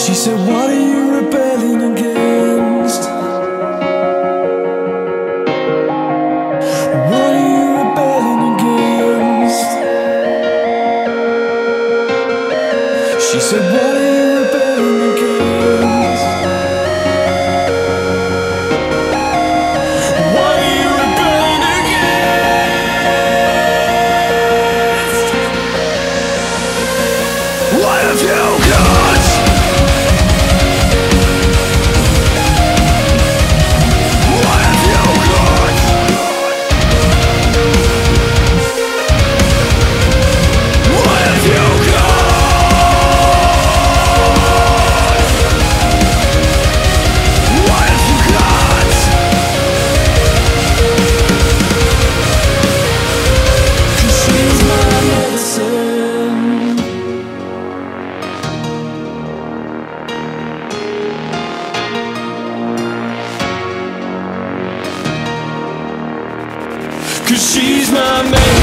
she said, what are you rebelling against? What are you rebelling against? She said, what are you rebelling against? What are you rebelling against? What have you got? She's my man.